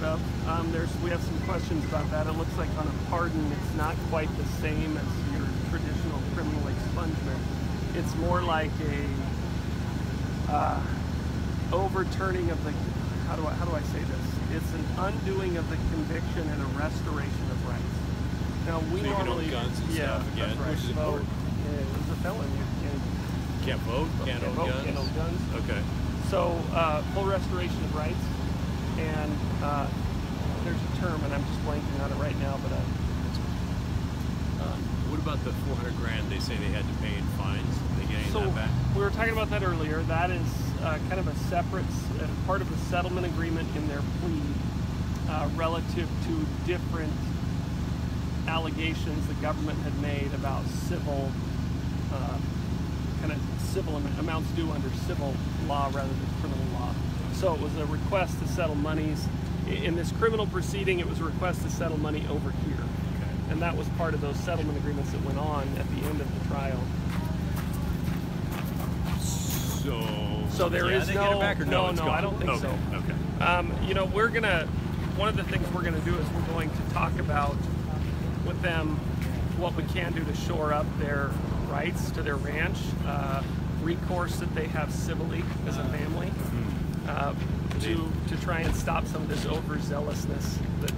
sort of. We have some questions about that. It looks like on a pardon, it's not quite the same as your traditional criminal expungement. It's more like a overturning of the, how do I say this? It's an undoing of the conviction and a restoration of rights. Now we normally, guns and stuff again, that's right. Which is important. Yeah, it was a felony. You can't vote, can't own guns. Okay. So full restoration of rights, and there's a term, and I'm just blanking on it right now. But what about the $400,000 they say they had to pay in fines? Did they get any of that back? We were talking about that earlier. That is kind of a separate part of the settlement agreement in their plea relative to different allegations the government had made about civil civil amounts due under civil law rather than criminal law. So it was a request to settle monies in this criminal proceeding. It was a request to settle money over here, okay. And that was part of those settlement agreements that went on at the end of the trial. So there is no. Get it back or no, I don't think okay. So. Okay. You know, one of the things we're gonna do is we're going to talk about with them what we can do to shore up their rights to their ranch, recourse that they have civilly as a family to try and stop some of this overzealousness that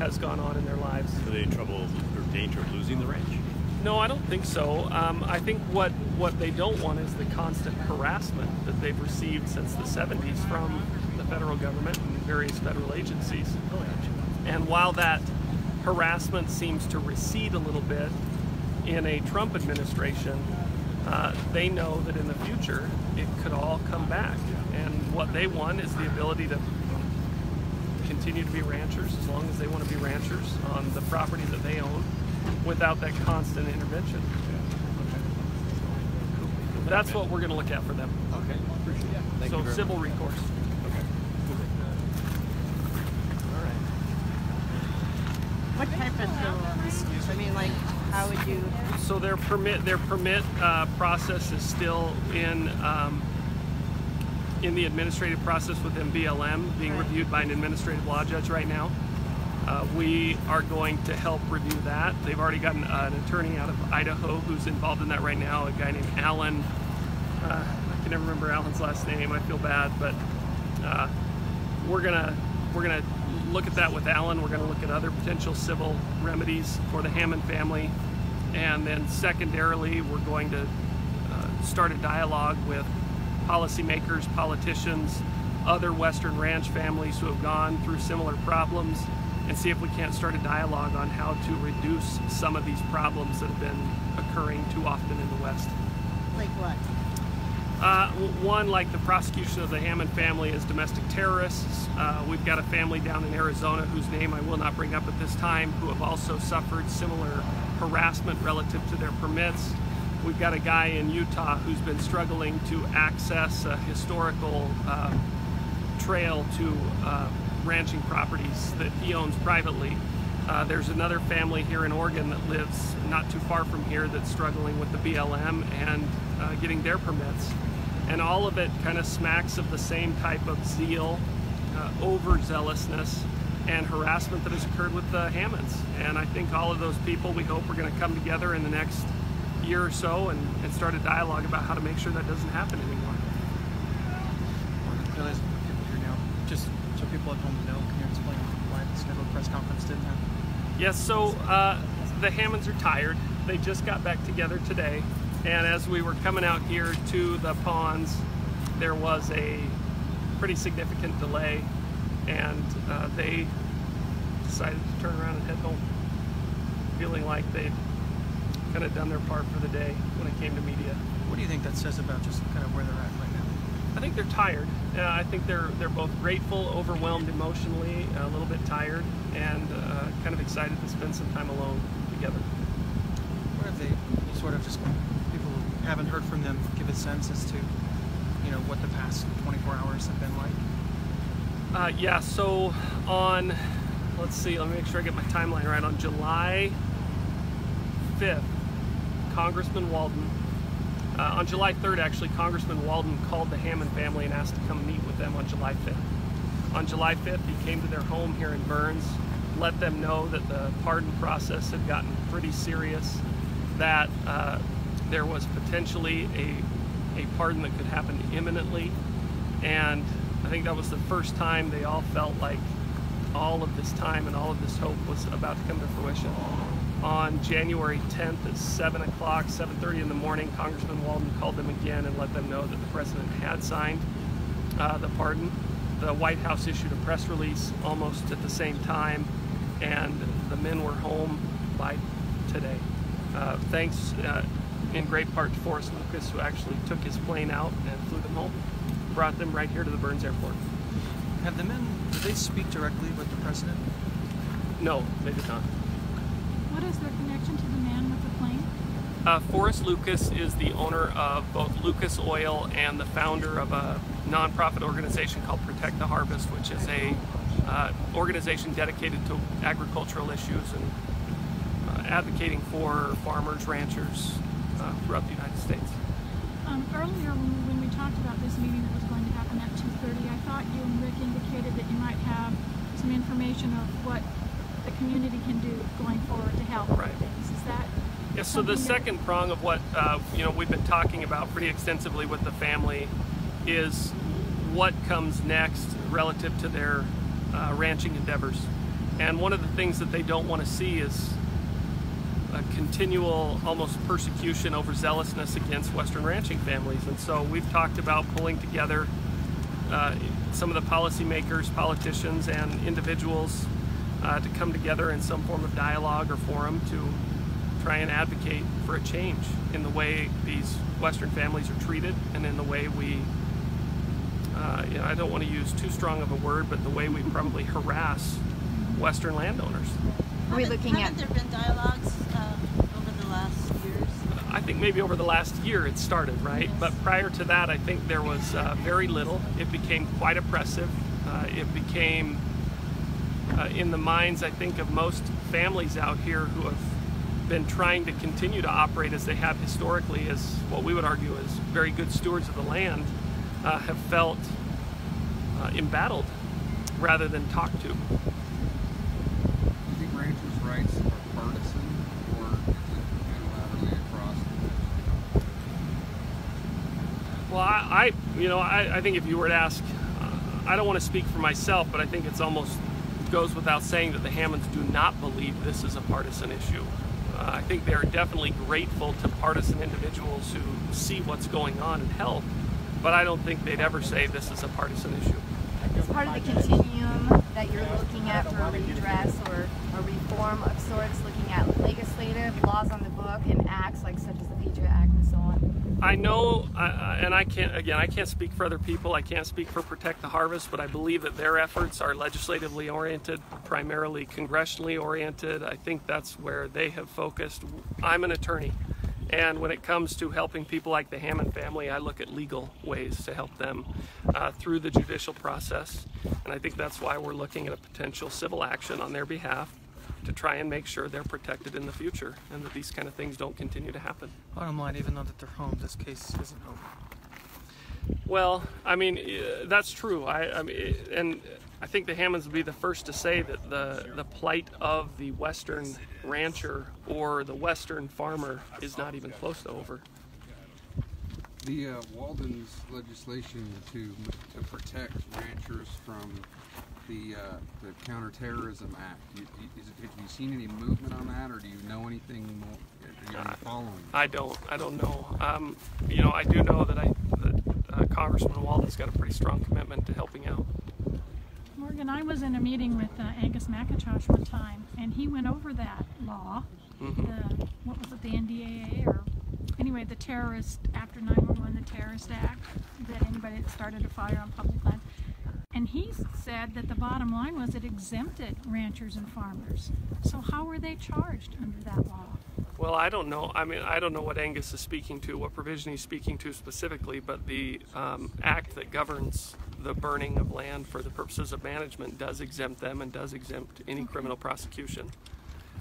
has gone on in their lives. Are they in trouble or danger of losing the ranch? No, I don't think so. I think what they don't want is the constant harassment that they've received since the 70s from the federal government and various federal agencies. And while that harassment seems to recede a little bit in a Trump administration, they know that in the future it could all come back. And what they want is the ability to continue to be ranchers as long as they want to be ranchers on the property that they own without that constant intervention. But that's what we're going to look at for them. Okay, appreciate it. Thank you very much. Civil recourse. What type of civil recourse? I mean, like, how would you? So their permit process is still in the administrative process within BLM, being reviewed by an administrative law judge right now. We are going to help review that. They've already gotten an attorney out of Idaho who's involved in that right now, a guy named Alan. I can never remember Alan's last name. I feel bad, but we're gonna look at that with Alan. We're going to look at other potential civil remedies for the Hammond family, and then secondarily we're going to start a dialogue with policymakers, politicians, other western ranch families who have gone through similar problems, and see if we can't start a dialogue on how to reduce some of these problems that have been occurring too often in the West. Like what? One, like the prosecution of the Hammond family as domestic terrorists. We've got a family down in Arizona whose name I will not bring up at this time who have also suffered similar harassment relative to their permits. We've got a guy in Utah who's been struggling to access a historical trail to ranching properties that he owns privately. There's another family here in Oregon that lives not too far from here that's struggling with the BLM and getting their permits. And all of it kind of smacks of the same type of zeal, overzealousness, and harassment that has occurred with the Hammonds. And I think all of those people, we hope, are going to come together in the next year or so and start a dialogue about how to make sure that doesn't happen anymore. Just so people at home know, can you explain why the scheduled press conference didn't happen? Yes, so the Hammonds are tired. They just got back together today. And as we were coming out here to the ponds, there was a pretty significant delay, and they decided to turn around and head home, feeling like they'd kind of done their part for the day when it came to media. What do you think that says about just kind of where they're at right now? I think they're tired. I think they're both grateful, overwhelmed emotionally, a little bit tired, and kind of excited to spend some time alone together. Where have they sort of just... haven't heard from them, give a sense as to, you know, what the past 24 hours have been like? Yeah, so on, let's see, let me make sure I get my timeline right. On July 5th, Congressman Walden, on July 3rd actually, Congressman Walden called the Hammond family and asked to come meet with them on July 5th. On July 5th, he came to their home here in Burns, let them know that the pardon process had gotten pretty serious, that there was potentially a pardon that could happen imminently. And I think that was the first time they all felt like all of this time and all of this hope was about to come to fruition. On January 10th at 7 o'clock, 7:30 in the morning, Congressman Walden called them again and let them know that the president had signed the pardon. The White House issued a press release almost at the same time, and the men were home by today. Thanks in great part to Forrest Lucas, who actually took his plane out and flew them home, brought them right here to the Burns Airport. Have the men, did they speak directly with the president? No, they did not. What is their connection to the man with the plane? Forrest Lucas is the owner of both Lucas Oil and the founder of a nonprofit organization called Protect the Harvest, which is a organization dedicated to agricultural issues and advocating for farmers, ranchers throughout the United States. Earlier when we talked about this meeting that was going to happen at 2:30, I thought you and Rick indicated that you might have some information of what the community can do going forward to help. Right. Things. Is that? Yes. So the second prong of what we've been talking about pretty extensively with the family is what comes next relative to their ranching endeavors. And one of the things that they don't want to see is a continual almost persecution, overzealousness against Western ranching families. And so we've talked about pulling together some of the policymakers, politicians, and individuals to come together in some form of dialogue or forum to try and advocate for a change in the way these Western families are treated and in the way we, I don't want to use too strong of a word, but the way we probably harass Western landowners. Are we looking at? Haven't there been dialogues over the last years? I think maybe over the last year it started, right? Yes. But prior to that, I think there was very little. It became quite oppressive. It became in the minds, I think, of most families out here who have been trying to continue to operate as they have historically, as what we would argue as very good stewards of the land, have felt embattled rather than talked to. Rights are partisan, or is it unilaterally across the country? Well, I think if you were to ask, I don't want to speak for myself, but I think it's almost goes without saying that the Hammonds do not believe this is a partisan issue. I think they are definitely grateful to partisan individuals who see what's going on and help, but I don't think they'd ever say this is a partisan issue. Is part of the continuum that you're looking at for a redress or a reform of sorts, looking at legislative laws on the book and acts like such as the Patriot Act and so on? I know, and I can't speak for other people, I can't speak for Protect the Harvest, but I believe that their efforts are legislatively oriented, primarily congressionally oriented. I think that's where they have focused. I'm an attorney, and when it comes to helping people like the Hammond family, I look at legal ways to help them through the judicial process. And I think that's why we're looking at a potential civil action on their behalf to try and make sure they're protected in the future and that these kind of things don't continue to happen. Bottom line, even though that they're home, this case isn't over. Well, I mean, that's true. And I think the Hammonds would be the first to say that the plight of the Western rancher or the Western farmer is not even close to over. The Walden's legislation to protect ranchers from the Counterterrorism Act. Have you seen any movement on that, or do you know anything more? Are you following? I don't know. I do know that Congressman Walden's got a pretty strong commitment to helping out. Morgan, I was in a meeting with Angus McIntosh one time, and he went over that law, what was it, the NDAA, or anyway, the terrorist, after 9/11, the terrorist act, that anybody that started a fire on public land. And he said that the bottom line was it exempted ranchers and farmers. So how were they charged under that law? Well, I don't know. I mean, I don't know what Angus is speaking to, what provision he's speaking to specifically, but the act that governs the burning of land for the purposes of management does exempt them and does exempt any criminal prosecution.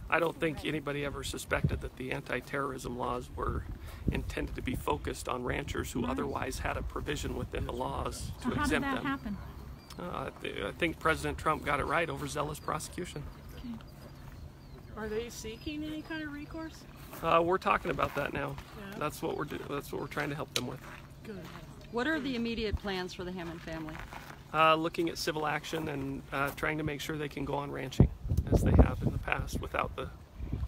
I don't think anybody ever suspected that the anti-terrorism laws were intended to be focused on ranchers who otherwise had a provision within the laws to exempt them. How did that happen? I think President Trump got it right, overzealous prosecution. Okay. Are they seeking any kind of recourse? We're talking about that now. Yeah. That's what we're doing. That's what we're trying to help them with. Good. What are the immediate plans for the Hammond family? Looking at civil action and trying to make sure they can go on ranching as they have in the past without the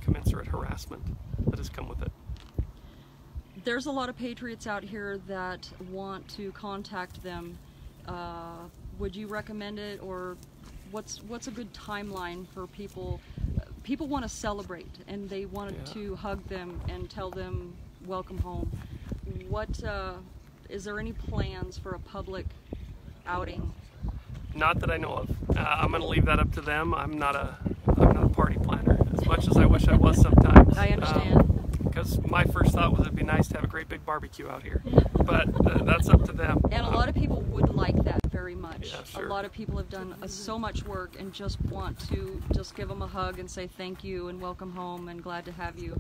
commensurate harassment that has come with it. There's a lot of patriots out here that want to contact them. Would you recommend it, or what's a good timeline for people? People want to celebrate and they want to hug them and tell them welcome home. What is there any plans for a public outing? Not that I know of. I'm going to leave that up to them. I'm not a party planner, as much as I wish I was sometimes. I understand. Because my first thought was it'd be nice to have a great big barbecue out here, but that's up to them. And a lot of people would like that very much. Yeah, sure. A lot of people have done so much work and just want to just give them a hug and say thank you and welcome home and glad to have you.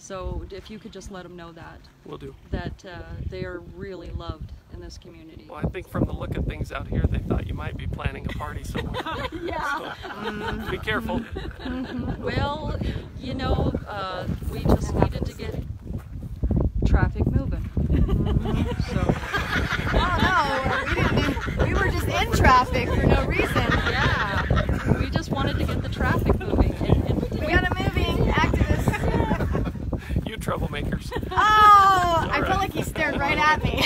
So if you could just let them know that. Will do. That they are really loved in this community. Well, I think from the look of things out here, they thought you might be planning a party somewhere. Yeah. So, be careful. Mm-hmm. Well, you know, we just needed to get traffic moving. So. No, we were just in traffic for no reason. Yeah. We just wanted to get the traffic moving. And we got a moving activist. Troublemakers. Oh, I feel like he stared right at me.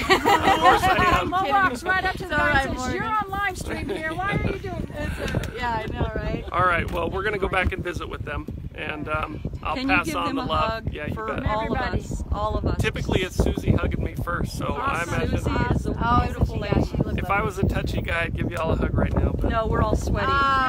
Mo walks right up to the guy and says, "You're on live stream here. Why are you doing this?" Yeah, I know, right? All right. Well, we're gonna go back and visit with them, and I'll pass on the love. Yeah, you bet. All of us. Typically, it's Susie hugging me first, so I imagine. Susie is a beautiful lady. If I was a touchy guy, I'd give you all a hug right now. But no, we're all sweaty.